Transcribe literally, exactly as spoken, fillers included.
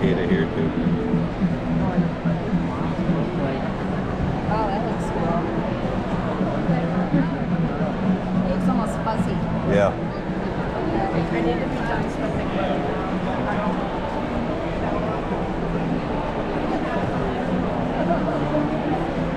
cicada here too. Oh, that looks cool. It looks almost fuzzy. Yeah. I need to be done something. I don't know.